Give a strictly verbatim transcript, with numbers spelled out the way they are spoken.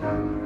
Show